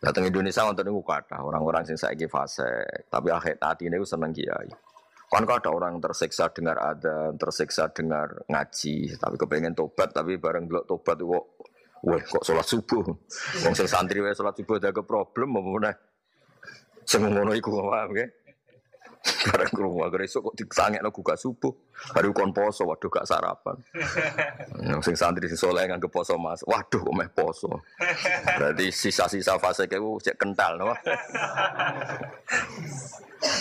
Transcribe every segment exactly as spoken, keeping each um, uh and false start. Datang Indonesia untuk niku kathah orang-orang sing saiki fase, tapi akhir atine niku seneng kiai. Kan ada orang tersiksa dengar adzan, tersiksa dengar ngaji, tapi kepengen tobat tapi bareng delok tobat kok wah kok salat subuh. Wong sing santri wae salat subuh ada problem apa meneh. Sing ngono iku kok paham nggih. Bareng krungu agak esuk kok disangekno gak subuh. Baru kon poso, waduh gak sarapan. Sing santri sing saleh nganggo poso Mas. Waduh kok meh poso. Berarti sisa-sisa fase ku cek kental napa.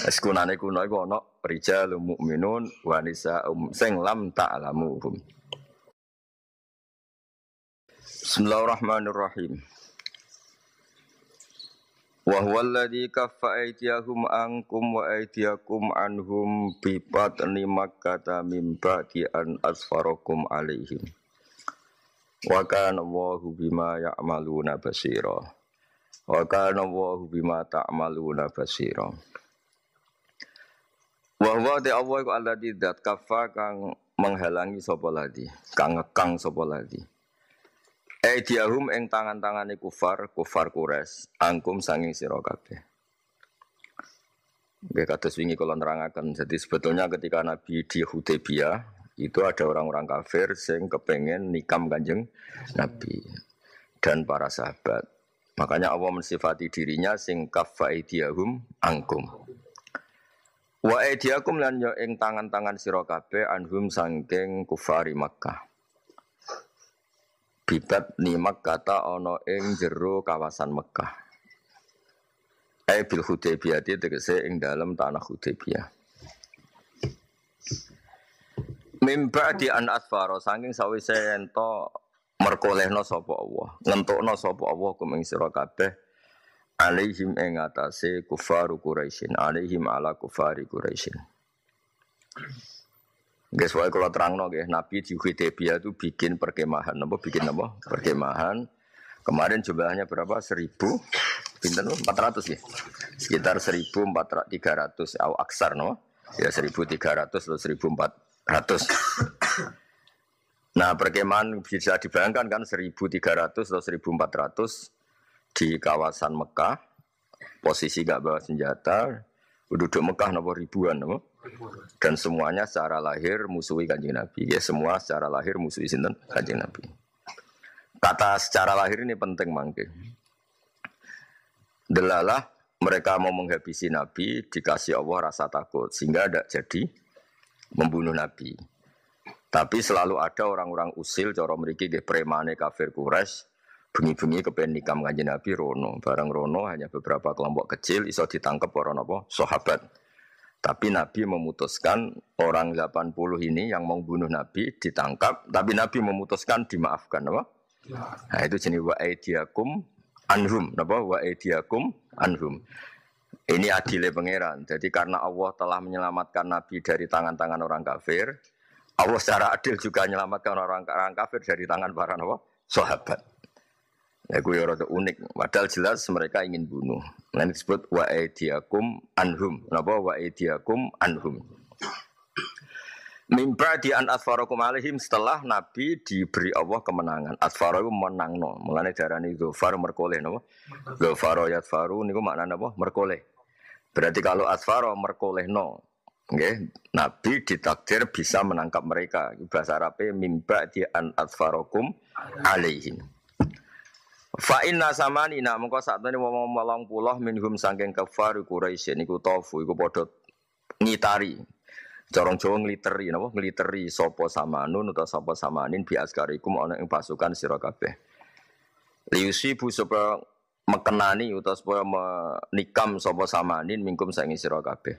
Eskunane kuno iku ana rijalul mukminun wa nisaa'um sing lam ta'lamuhum. Bismillahirrahmanirrahim. Wa huwal ladzi kaffa aydiyahum ankum wa aydiyakum anhum bi batni makkata min ba'di an asfarakum alaihim wa kana Allahu bima ya'maluna basira wa kana Allahu bima ta'maluna basira. Wa huwa de Allah iku alladzi dzat kaffa kang menghalangi sapa ladi kang ngekang sapa ladi aidiyahum ing tangan-tangane kufar, kufar Quraisy, angkum sanging sira kabeh. Nggih kados wingi kula nerangaken, jadi sebetulnya ketika Nabi di Hudaybiyah, itu ada orang-orang kafir sing kepengin nikam Kanjeng Nabi dan para sahabat. Makanya Allah mensifati dirinya sing kaffa aidiyahum angkum. Wa aidiyakum lan yo ing tangan-tangan sira kabeh anhum sanging kufari Makkah. Bibat nimak kata ono ing jero kawasan Mekah. Ai bil Hudaybiyah tegese ing dalam tanah Hudaybiyah. Mimba di an asfaro saking sawise ento merkolehno sapa Allah, ngentokno sapa Allah kuming sira kabeh alaihim ing atase kufaru Quraisyin, alaihim ala kufari Quraisyin. Guys, wae kula terangno nggih, Nabi di Hudaybiyah itu bikin perkemahan, napa bikin napa? Perkemahan. Kemarin jumlahnya berapa? seribu. Pinten? empat ratus nggih. Sekitar seribu empat ratus tiga ratus au aksar napa? Ya seribu tiga ratus atau seribu empat ratus. Nah, perkemahan bisa dibayangkan kan seribu tiga ratus atau seribu empat ratus di kawasan Mekah. Posisi enggak bawa senjata, penduduk Mekah napa ribuan napa? Dan semuanya secara lahir musuhi Kanjeng Nabi. Ya semua secara lahir musuhi sinten Kanjeng Nabi. Kata secara lahir ini penting mangke. Delalah mereka mau menghabisi Nabi, dikasih Allah rasa takut sehingga tidak jadi membunuh Nabi. Tapi selalu ada orang-orang usil cara mriki nggih premane kafir Quraisy, bengi-bengi kepen nikam Kanjeng Nabi rono. Barang rono hanya beberapa kelompok kecil iso ditangkap para napa? Sahabat. Tapi Nabi memutuskan orang delapan puluh ini yang mau bunuh Nabi ditangkap. Tapi Nabi memutuskan dimaafkan, apa? Ya. Nah itu jenis wa'aidiyakum anhum, apa? Wa'aidiyakum anhum. Ini adile pangeran. Jadi karena Allah telah menyelamatkan Nabi dari tangan-tangan orang kafir, Allah secara adil juga menyelamatkan orang-orang kafir dari tangan para apa? Sahabat. Ya gue rada unik, padahal jelas mereka ingin bunuh. Nah ini disebut wa'aidiyakum anhum. Kenapa wa'aidiyakum anhum? Mimba di an asfarakum alaihim setelah Nabi diberi Allah kemenangan. Asfarakum menangno. Mulane darani dzufar merkoleh napa? Dzufaro yatfaru niku maknane apa? Merkoleh. Berarti kalau asfaro merkolehno, nggih, Nabi ditakdir bisa menangkap mereka. Bahasa Arabe mimba di an asfarakum alaihim. Fa inna samanina mengko sakjane wong wolong puluh minhum saking kafar Quraisy niku tofu iku padha ngitari. Cara Jawa ngliteri napa ngliteri sapa samanun utawa sapa samanin bi askarikum ana ing pasukan sira kabeh. Liusibu supaya mekenani utawa supaya menikam sapa samanin mingkum saking sira kabeh.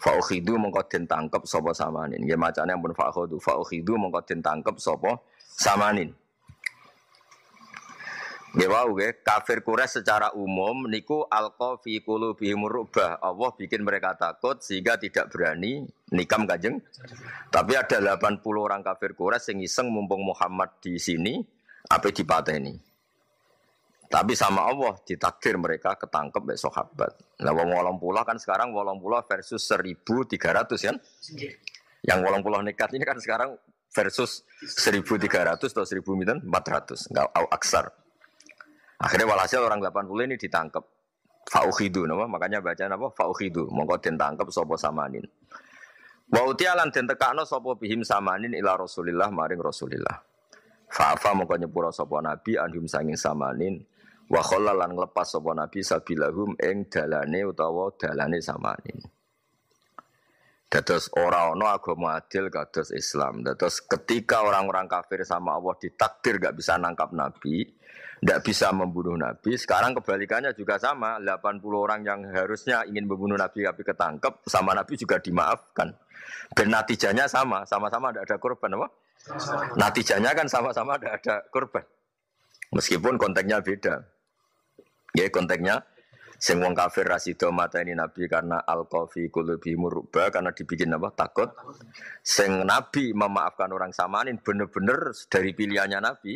Fa ukhidu mengko den tangkep sapa samanin. Nggih macane ampun fa ukhidu fa ukhidu mengko den tangkep sapa samanin. Nggih wau nggih, kafir Quraisy secara umum niku alqa fi qulubihim rubah. Allah bikin mereka takut sehingga tidak berani nikam Kanjeng. Tapi ada delapan puluh orang kafir Quraisy sing iseng mumpung Muhammad di sini ape dipateni. Tapi sama Allah ditakdir mereka ketangkep mek sahabat. Lah wong eighty kan sekarang eighty versus seribu tiga ratus kan? Nggih. Yang eighty nekat ini kan sekarang versus seribu tiga ratus atau seribu empat ratus enggak aksar. Akhirnya walhasil orang delapan puluh ini ditangkap. Fa'ukhidu, nama makanya bacaan apa? Fa'ukhidu, mongko den tangkep sapa samanin. Wa utialan den tekakno sapa bihim samanin ila Rasulillah maring Rasulillah. Fa'afa mongko nyepura sapa nabi anhum sanging samanin wa khallalan nglepas sapa nabi sabilahum ing dalane utawa dalane samanin. Dados ora ana agama adil kados Islam. Dados ketika orang-orang kafir sama Allah ditakdir gak bisa nangkap nabi, tidak bisa membunuh Nabi. Sekarang kebalikannya juga sama. delapan puluh orang yang harusnya ingin membunuh Nabi tapi ketangkep, sama Nabi juga dimaafkan. Dan natijanya sama, sama-sama tidak ada korban, apa? Natijanya kan sama-sama tidak ada korban. Meskipun konteksnya beda. Ya konteksnya, sing wong kafir rasido mateni Nabi karena al-qafi qulubi murba, karena dibikin apa? Takut. Sing Nabi memaafkan orang samanin bener-bener dari pilihannya Nabi.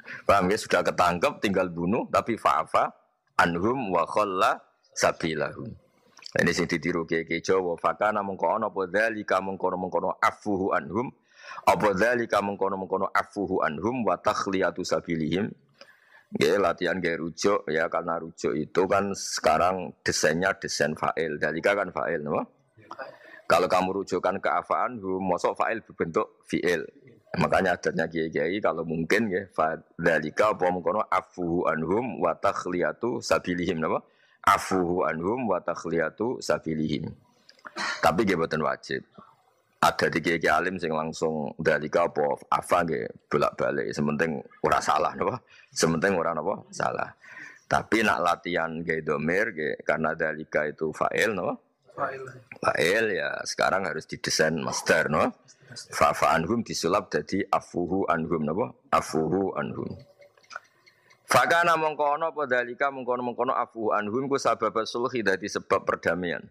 Paham ya, sudah ketangkep tinggal bunuh tapi fa'afa anhum wa khalla sabilahum. Ini sing ditiru keke Jawa fakana mengko ana apa zalika mengkono-mengkono afuhu anhum apa zalika mengkono-mengkono afuhu anhum wa takhliyatu sabilihim. Nggih latihan nggih rujuk ya, karena rujuk itu kan sekarang desainnya desain fa'il. Zalika kan fa'il, no? Kalau kamu rujukan ke afaan hum, mosok fa'il berbentuk fi'il. Makanya adatnya kiai-kiai kalau mungkin ya fadzalika apa mengkono afuhu anhum wa takhliyatu sabilihim, napa afuhu anhum wa takhliyatu sabilihim. Tapi nggih boten wajib. Ada di kiai alim sing langsung dzalika apa afa nggih bolak-balik, sementing ora salah napa? Sementing ora napa? Salah. Tapi nak latihan nggih dhamir nggih karena dzalika itu fa'il, napa? Fa'il. Fa'il ya sekarang harus didesain master, napa? Fa'fa anhum disulap jadi afuhu anhum, napa? Afuhu anhum. Fakana mongko ana apa dalika mengkono-mengkono afuhu anhum ku sabab sulhi dadi sebab perdamaian.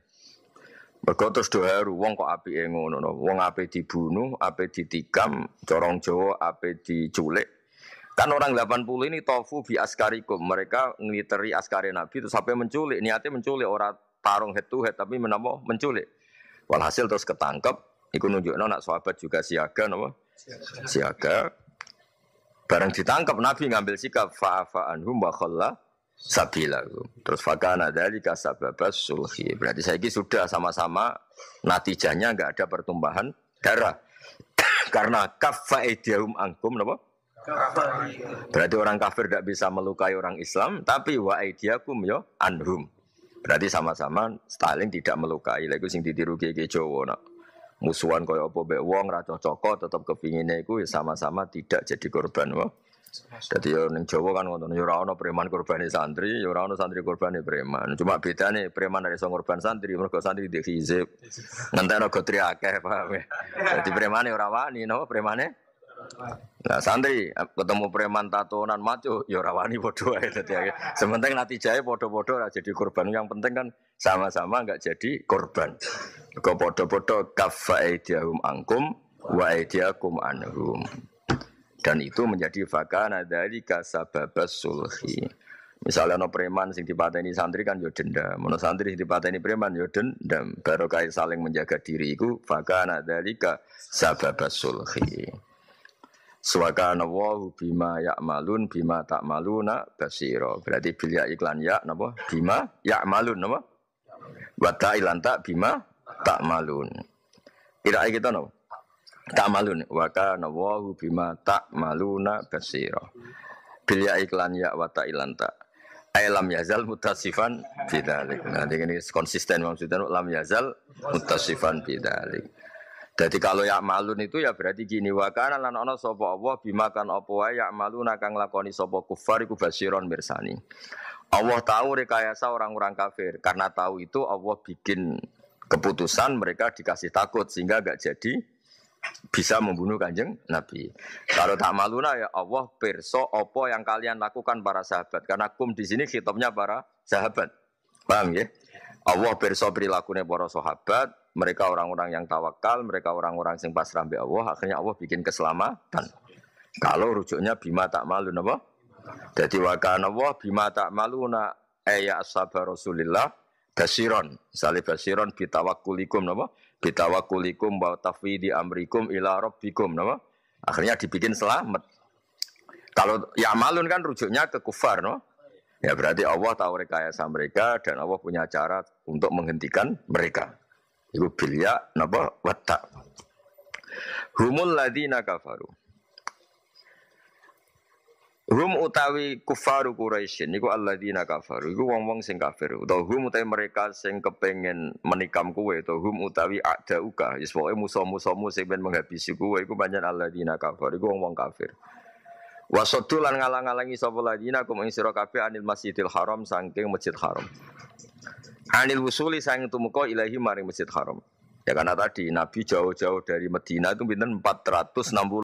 Mergo terus do haru wong kok apike ngono no. Wong ape dibunuh, ape ditikam, corong Jawa ape diculik. Kan orang delapan puluh ini tofu bi askarikum, mereka ngliteri askare Nabi terus sampai menculik, niate menculik ora tarung head to head tapi menapa menculik. Walhasil terus ketangkep. Iku nunjukno nak sahabat juga siaga, napa? Siaga. siaga. Bareng ditangkap Nabi ngambil sikap fa'afa anhum wa khalla sabilahum. Terus fakana dzalika sababas sulhi. Berarti saiki sudah sama-sama natijanya enggak ada pertumpahan darah. Karena kaffa aidihum ankum, napa? Kaffa. Berarti orang kafir enggak bisa melukai orang Islam, tapi wa aidiakum ya anhum. Berarti sama-sama saling tidak melukai. Lha iku sing ditiru Ki Jawa, nak. Musuhan kaya apa mbek wong ra cocok tetep kepingine iku sama-sama tidak jadi korban wae. Dadi yo ning Jawa kan ngono, yo ora ana preman korbane santri, yo ora ana santri korbane preman. Cuma bedane preman ora iso korban santri, mergo santri di hizib. Ngentekno gotri akeh, paham ya. Dadi premane ora wani, napa premane? Lah santri ketemu preman tatonan maco yo ora wani padha ae dadi. Sementing natijae padha-padha ora jadi korban, yang penting kan sama-sama enggak jadi korban. Kau podo-podo kafa aidiyahum angkum wa aidiyakum anhum. Dan itu menjadi fakana dzalika sababas sulhi. Misalnya no preman sing dipateni santri kan yo dendam. Ono santri sing dipateni preman yo dendam. Barokah saling menjaga diri iku fakana dzalika sababas sulhi. Suwakana wa bima ya'malun bima ta'maluna basira. Berarti bil ya iklan ya napa? Bima ya'malun napa? Wa ta'ilan ta bima tak malun. Kira-kira kita no? Tak malun. Wakana wahu bima tak maluna basira. Bilya iklan ya wata ilanta. Ailam yazal mutasifan bidalik. Nanti ini konsisten maksudnya lam yazal mutasifan bidalik. Jadi kalau ya malun itu ya berarti gini, wakana lan ana sapa Allah bimakan apa wae ya maluna kang lakoni sapa kufar iku basiron mirsani. Allah tahu rekayasa orang-orang kafir. Karena tahu itu Allah bikin keputusan mereka dikasih takut sehingga enggak jadi bisa membunuh Kanjeng Nabi. Kalau tak maluna ya Allah pirsa apa yang kalian lakukan para sahabat. Karena kum di sini kitabnya para sahabat. Paham ya? Allah pirsa perilakunya para sahabat, mereka orang-orang yang tawakal, mereka orang-orang yang pasrah mbek Allah, akhirnya Allah bikin keselamatan. Kalau rujuknya bima tak maluna apa? Jadi wa kana Allah bima tak maluna ayya ashabar Rasulillah basiron, salih basiron bitawakkulikum napa? Bitawakkulikum wa tafwidi amrikum ila rabbikum napa? Akhirnya dibikin selamat. Kalau ya malun kan rujuknya ke kufar no? Ya berarti Allah tahu rekayasa mereka dan Allah punya cara untuk menghentikan mereka. Iku bilya napa watta. Humul ladina kafaru. Hum utawi kufaru Quraisy niku alladzina kafaru iku wong-wong sing kafir utawa hum utawi mereka sing kepengin menikam kowe utawa hum utawi adauka wis pokoke musuh-musuhmu sing ben menghabisi kowe iku pancen alladzina kafaru iku wong-wong kafir. Wasadu lan ngalang-alangi sapa alladzina kum ing sira kabeh anil Masjidil Haram saking Masjid Haram. Anil wusuli saking tumuka ilahi maring Masjid Haram. Ya karena tadi Nabi jauh-jauh dari Madinah itu pinten empat ratus enam puluh